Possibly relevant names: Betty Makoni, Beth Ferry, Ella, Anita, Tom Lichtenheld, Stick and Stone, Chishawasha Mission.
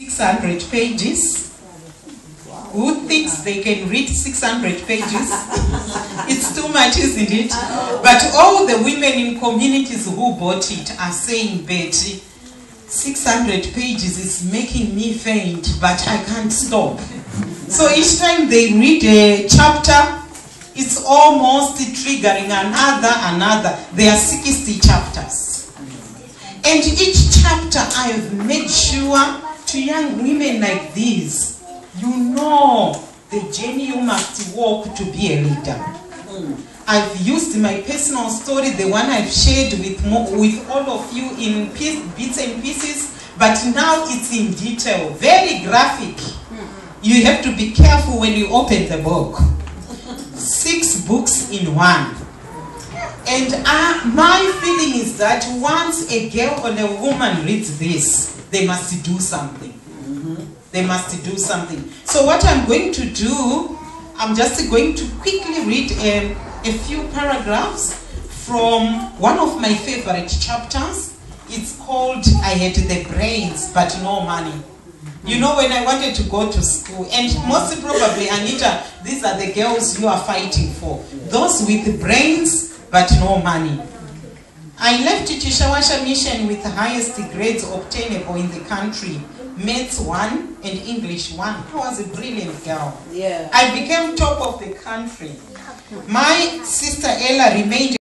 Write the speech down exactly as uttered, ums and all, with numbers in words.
six hundred pages. Who thinks they can read six hundred pages? It's too much, isn't it? But all the women in communities who bought it are saying, Betty, six hundred pages is making me faint, but I can't stop. So each time they read a chapter, it's almost triggering another, another. There are sixty chapters. And each chapter I have made sure to young women like these, you know the journey you must walk to be a leader. I've used my personal story, the one I've shared with, with all of you in piece, bits and pieces, but now it's in detail, very graphic. You have to be careful when you open the book. Six books in one. And uh, my feeling is that once a girl or a woman reads this, they must do something. They must do something. So what I'm going to do, I'm just going to quickly read a, a few paragraphs from one of my favorite chapters. It's called, I had the brains but no money. You know, when I wanted to go to school, and most probably, Anita, these are the girls you are fighting for. Those with brains but no money. I left Chishawasha Mission with the highest grades obtainable in the country. Maths one and English one. I was a brilliant girl. Yeah. I became top of the country. My sister Ella remained